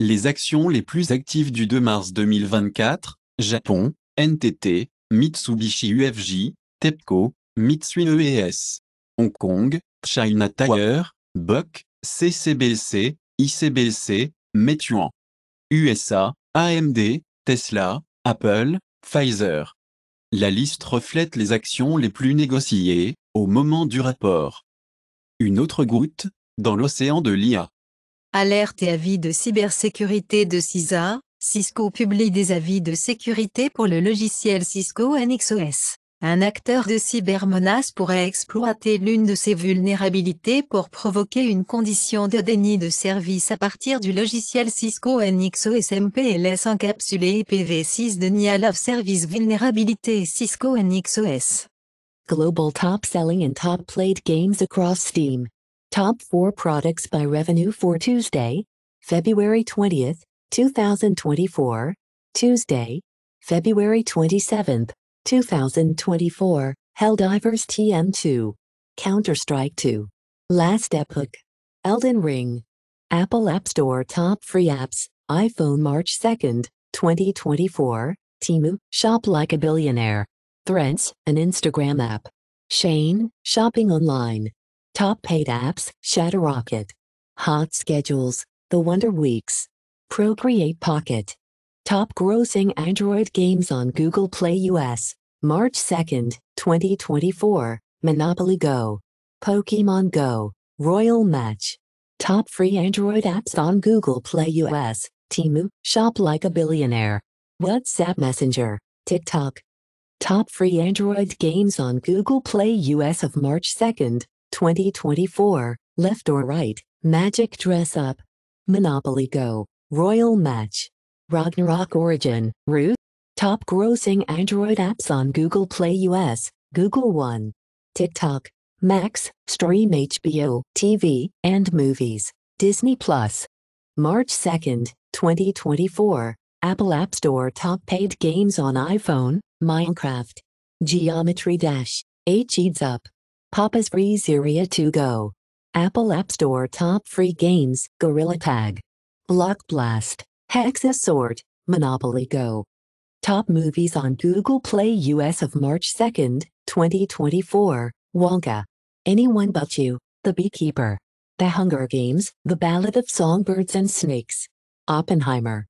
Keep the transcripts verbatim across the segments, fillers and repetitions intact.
Les actions les plus actives du deux mars deux mille vingt-quatre, Japon, N T T, Mitsubishi U F J, TEPCO, Mitsui E S, Hong Kong, China Tower, B O C, C C B C, I C B C, Meituan, U S A, A M D, Tesla, Apple, Pfizer. La liste reflète les actions les plus négociées au moment du rapport. Une autre goutte dans l'océan de l'I A. Alerte et avis de cybersécurité de C I S A. Cisco publie des avis de sécurité pour le logiciel Cisco N X O S. Un acteur de cybermenace pourrait exploiter l'une de ces vulnérabilités pour provoquer une condition de déni de service à partir du logiciel Cisco N X O S M P L S encapsulé I P v six Denial of Service Vulnerability Cisco N X O S. Global top selling and top played games across Steam. Top four products by revenue for Tuesday, February twentieth, two thousand twenty-four, Tuesday, February twenty-seventh, two thousand twenty-four, Helldivers T M two, Counter-Strike two, Last Epoch, Elden Ring, Apple App Store Top Free Apps, iPhone March second, twenty twenty-four, Temu, Shop Like a Billionaire, Threads, an Instagram app, Shein, Shopping Online, Top Paid Apps, Shadowrocket, Hot Schedules, The Wonder Weeks, Procreate Pocket. Top grossing Android games on Google Play U S, March second, twenty twenty-four, Monopoly Go, Pokemon Go, Royal Match. Top free Android apps on Google Play U S, Temu, Shop Like a Billionaire, WhatsApp Messenger, TikTok. Top free Android games on Google Play U S of March second, twenty twenty-four, Left or Right, Magic Dress Up, Monopoly Go, Royal Match. Ragnarok Origin, Root. Top grossing Android apps on Google Play U S, Google One, TikTok, Max, Stream H B O, T V, and Movies, Disney Plus. March second, twenty twenty-four, Apple App Store Top Paid Games on iPhone, Minecraft, Geometry Dash, H E D S Up, Papa's Freezeria to Go, Apple App Store Top Free Games, Gorilla Tag, Block Blast. Hexa Sword, Monopoly Go. Top movies on Google Play U S of March second, twenty twenty-four, Wonka, Anyone But You, The Beekeeper, The Hunger Games, The Ballad of Songbirds and Snakes, Oppenheimer.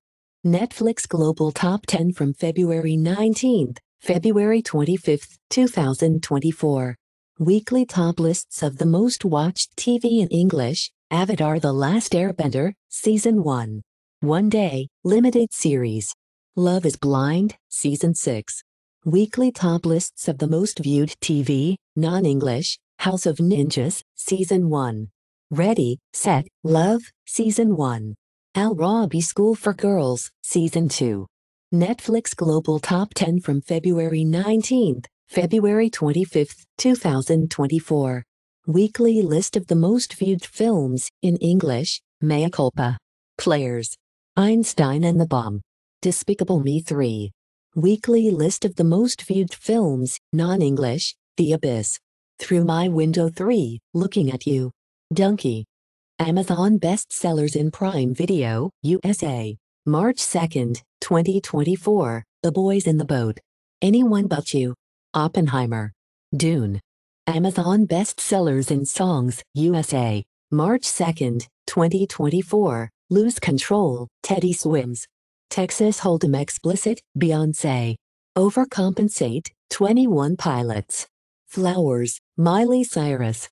Netflix Global Top ten from February nineteenth, February twenty-fifth, two thousand twenty-four. Weekly top lists of the most watched T V in English, Avatar The Last Airbender, Season one. One Day, Limited Series. Love is Blind, Season six. Weekly top lists of the most viewed T V, non-English, House of Ninjas, Season one. Ready, Set, Love, Season one. Al-Rabi School for Girls, Season two. Netflix Global Top ten from February nineteenth, February twenty-fifth, two thousand twenty-four. Weekly list of the most viewed films, in English, Mea Culpa. Players. Einstein and the Bomb. Despicable Me three. Weekly list of the most viewed films, non-English, The Abyss. Through My Window three, Looking at You. Donkey. Amazon bestsellers in Prime Video, U S A. March second, twenty twenty-four, The Boys in the Boat. Anyone But You. Oppenheimer. Dune. Amazon bestsellers in Songs, U S A. March second, twenty twenty-four, Lose Control, Teddy Swims. Texas Hold'em Explicit, Beyoncé. Overcompensate, twenty-one Pilots. Flowers, Miley Cyrus.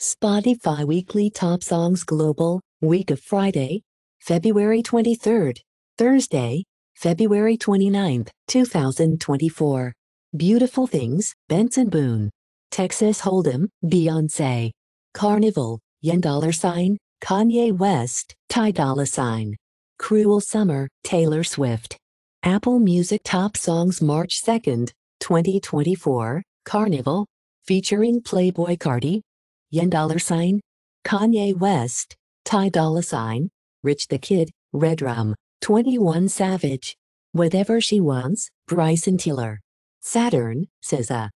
Spotify Weekly Top Songs Global, Week of Friday, February twenty-third, Thursday, February twenty-ninth, two thousand twenty-four. Beautiful Things, Benson Boone. Texas Hold'em, Beyoncé. Carnival, Yen Dollar Sign, Kanye West, Ty Dolla Sign. Cruel Summer, Taylor Swift. Apple Music Top Songs March second, twenty twenty-four, Carnival, featuring Playboi Carti, Yen Dollar Sign, Kanye West, Ty Dolla Sign, Rich the Kid, Redrum, twenty-one Savage, Whatever She Wants, Bryson Tiller. Saturn, C I S A.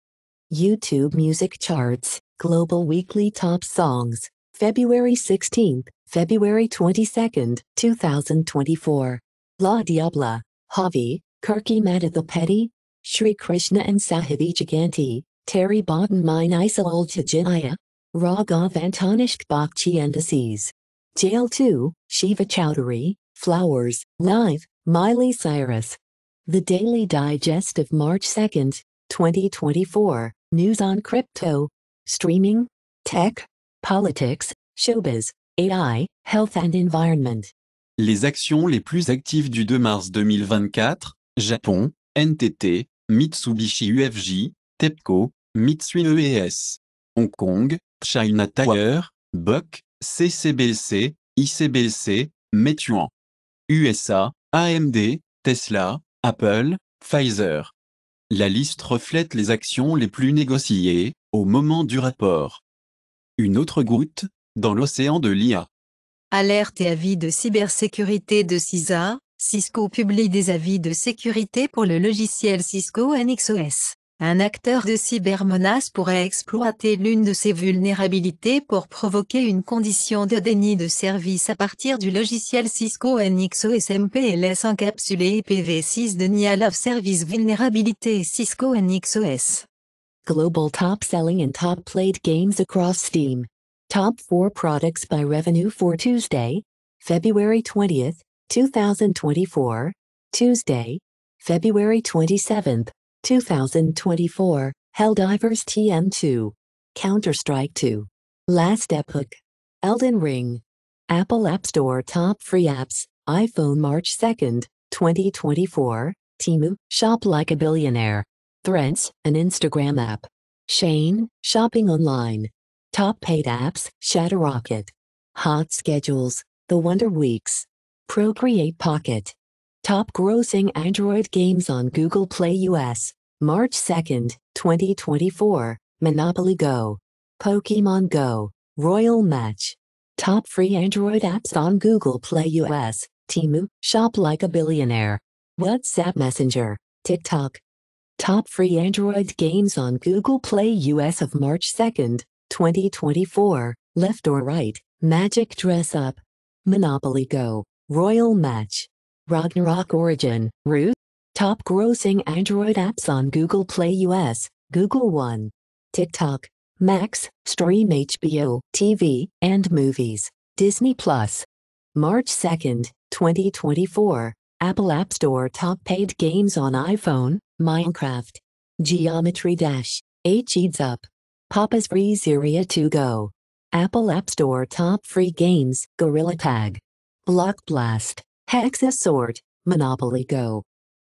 YouTube Music Charts, Global Weekly Top Songs, February sixteenth, February twenty-second, two thousand twenty-four. La Diabla, Javi, Kirky Madhithapeti, Sri Krishna and Sahibi Giganti, Terry Bodden Mine Isa Oljajinaya, Raghav Antonishk Bakchi Indices. Jail two, Shiva Chowdhury, Flowers, Live, Miley Cyrus. The Daily Digest of March second, twenty twenty-four, News on Crypto, Streaming, Tech, Politics, Showbiz, A I, Health and Environment. Les actions les plus actives du deux mars deux mille vingt-quatre, Japon, N T T, Mitsubishi U F J, TEPCO, Mitsui E S. Hong Kong, China Tower, B O C, C C B C, I C B C, Meituan. U S A, A M D, Tesla, Apple, Pfizer. La liste reflète les actions les plus négociées au moment du rapport. Une autre goutte dans l'océan de l'I A. Alerte et avis de cybersécurité de C I S A. Cisco publie des avis de sécurité pour le logiciel Cisco N X O S. Un acteur de cybermenace pourrait exploiter l'une de ces vulnérabilités pour provoquer une condition de déni de service à partir du logiciel Cisco N X O S M P L S encapsulé I P v six Denial of Service Vulnerability Cisco N X O S. Global top selling and top played games across Steam. Top four products by revenue for Tuesday, February twentieth, two thousand twenty-four, Tuesday, February twenty-seventh, two thousand twenty-four, Helldivers T M two, Counter-Strike two, Last Epoch, Elden Ring. Apple App Store top free apps, iPhone March second, twenty twenty-four, Temu, Shop Like a Billionaire, Threads, an Instagram app, Shane, Shopping Online. Top paid apps, Shadowrocket, Hot Schedules, The Wonder Weeks, Procreate Pocket. Top grossing Android games on Google Play U S, March second, twenty twenty-four, Monopoly Go, Pokemon Go, Royal Match. Top free Android apps on Google Play U S, Temu, Shop Like a Billionaire, WhatsApp Messenger, TikTok. Top free Android games on Google Play U S of March second, twenty twenty-four, Left or Right, Magic Dress Up, Monopoly Go, Royal Match. Ragnarok Origin, Root. Top grossing Android apps on Google Play U S, Google One, TikTok, Max, Stream H B O, T V, and Movies, Disney Plus. March second, twenty twenty-four, Apple App Store top paid games on iPhone, Minecraft, Geometry Dash, H Eats Up, Papa's Freezeria to Go. Apple App Store top free games, Gorilla Tag, Block Blast, Hexa Sword, Monopoly Go.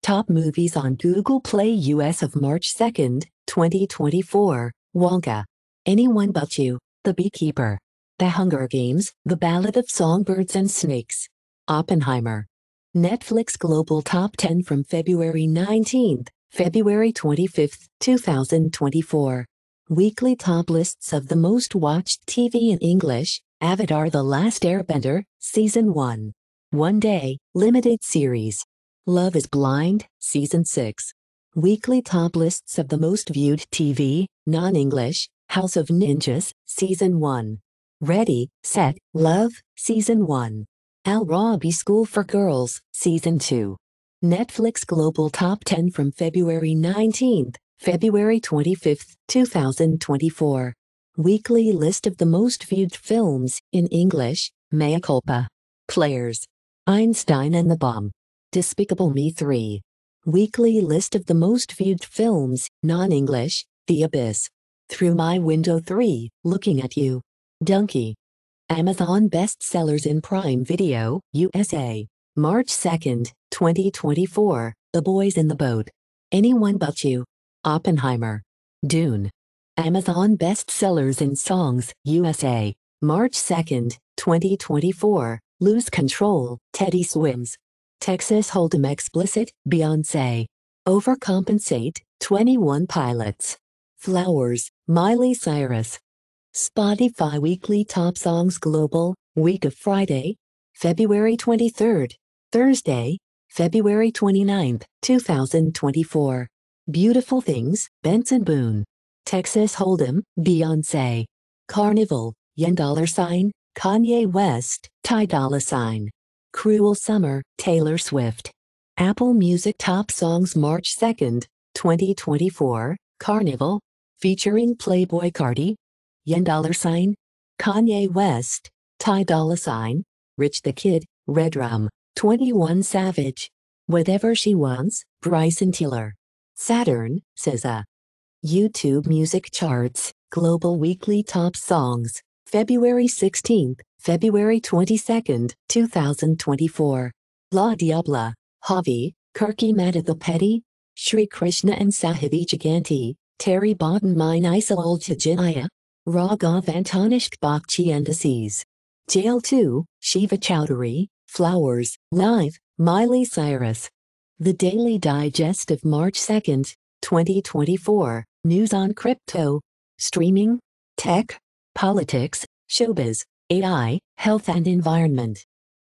Top movies on Google Play U S of March second, twenty twenty-four, Wonka, Anyone But You, The Beekeeper, The Hunger Games, The Ballad of Songbirds and Snakes, Oppenheimer. Netflix Global Top ten from February nineteenth, February twenty-fifth, two thousand twenty-four. Weekly top lists of the most watched T V in English, Avatar The Last Airbender, Season one. One Day, Limited Series. Love is Blind, Season six. Weekly top lists of the most viewed T V, non-English, House of Ninjas, Season one. Ready, Set, Love, Season one. Al-Rabi School for Girls, Season two. Netflix Global Top ten from February nineteenth, February twenty-fifth, two thousand twenty-four. Weekly list of the most viewed films, in English, Mea Culpa, Players, Einstein and the Bomb, Despicable Me three. Weekly list of the most viewed films, non-English, The Abyss, Through My Window three, Looking at You, Donkey. Amazon bestsellers in Prime Video, U S A, March second, twenty twenty-four, The Boys in the Boat, Anyone But You, Oppenheimer, Dune. Amazon bestsellers in Songs, U S A, March second, twenty twenty-four, Lose Control, Teddy Swims, Texas Hold'em Explicit, Beyoncé, Overcompensate, twenty-one Pilots, Flowers, Miley Cyrus. Spotify Weekly Top Songs Global, Week of Friday, February twenty-third, Thursday, February twenty-ninth, two thousand twenty-four. Beautiful Things, Benson Boone, Texas Hold'em, Beyoncé, Carnival, Yen Dollar Sign, Kanye West, Ty Dolla Sign. Cruel Summer, Taylor Swift. Apple Music Top Songs March second, twenty twenty-four, Carnival, featuring Playboi Carti, Yen Dollar Sign, Kanye West, Ty Dolla Sign, Rich the Kid, Red Rum, twenty-one Savage, Whatever She Wants, Bryson Tiller. Saturn, C I S A. YouTube Music Charts, Global Weekly Top Songs, February sixteenth, February twenty-second, two thousand twenty-four. La Diabla, Javi, Kirky Madhithapeti, Sri Krishna and Sahibi Giganti, Terry Bodden Mine Isa Oljajinaya, Raghav Antonishk Bakchi Indices. Jail two, Shiva Chowdhury, Flowers, Live, Miley Cyrus. The Daily Digest of March second, twenty twenty-four, News on Crypto, Streaming, Tech, Politics, Showbiz, A I, Health and Environment.